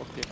Okay.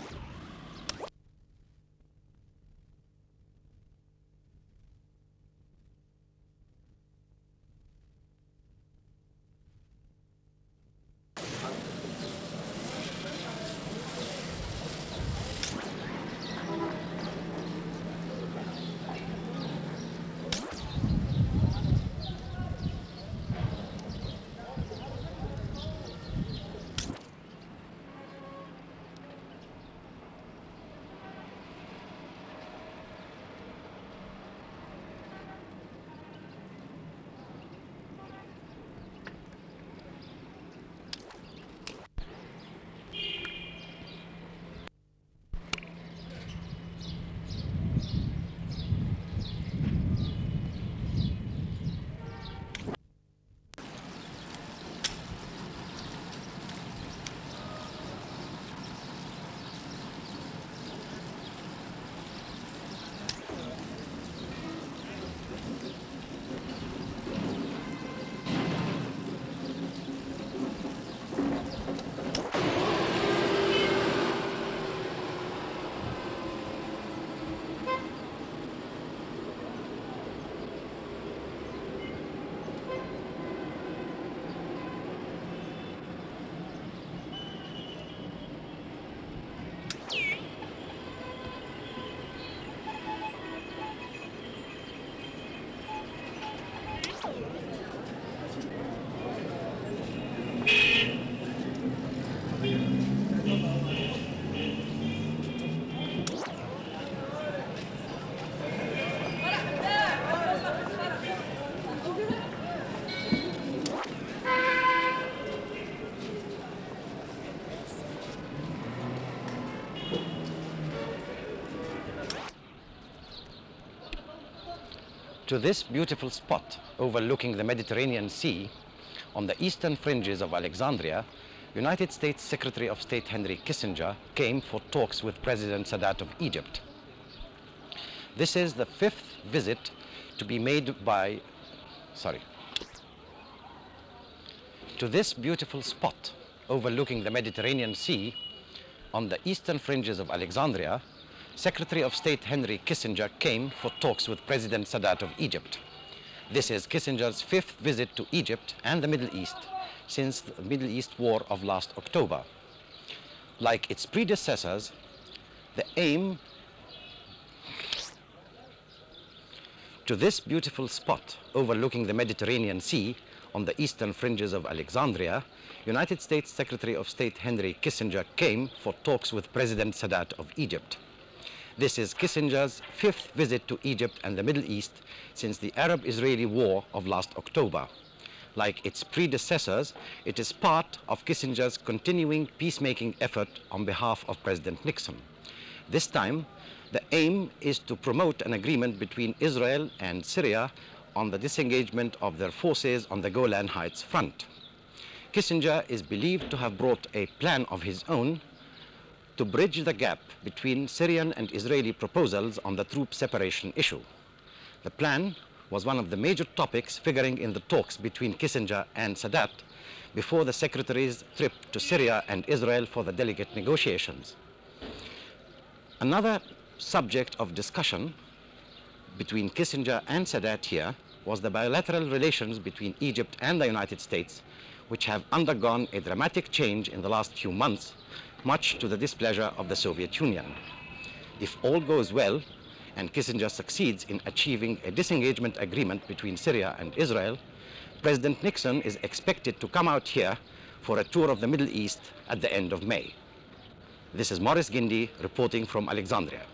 To this beautiful spot overlooking the Mediterranean Sea on the eastern fringes of Alexandria, United States Secretary of State Henry Kissinger came for talks with President Sadat of Egypt. This is the fifth visit to be made by, to this beautiful spot overlooking the Mediterranean Sea on the eastern fringes of Alexandria, Secretary of State Henry Kissinger came for talks with President Sadat of Egypt. This is Kissinger's fifth visit to Egypt and the Middle East since the Middle East War of last October. Like its predecessors, the aim to this beautiful spot overlooking the Mediterranean Sea on the eastern fringes of Alexandria, United States Secretary of State Henry Kissinger came for talks with President Sadat of Egypt. This is Kissinger's fifth visit to Egypt and the Middle East since the Arab-Israeli war of last October. Like its predecessors, it is part of Kissinger's continuing peacemaking effort on behalf of President Nixon. This time, the aim is to promote an agreement between Israel and Syria on the disengagement of their forces on the Golan Heights front. Kissinger is believed to have brought a plan of his own to bridge the gap between Syrian and Israeli proposals on the troop separation issue. The plan was one of the major topics figuring in the talks between Kissinger and Sadat before the Secretary's trip to Syria and Israel for the delegate negotiations. Another subject of discussion between Kissinger and Sadat here was the bilateral relations between Egypt and the United States, which have undergone a dramatic change in the last few months, much to the displeasure of the Soviet Union. If all goes well, and Kissinger succeeds in achieving a disengagement agreement between Syria and Israel, President Nixon is expected to come out here for a tour of the Middle East at the end of May. This is Maurice Gindy reporting from Alexandria.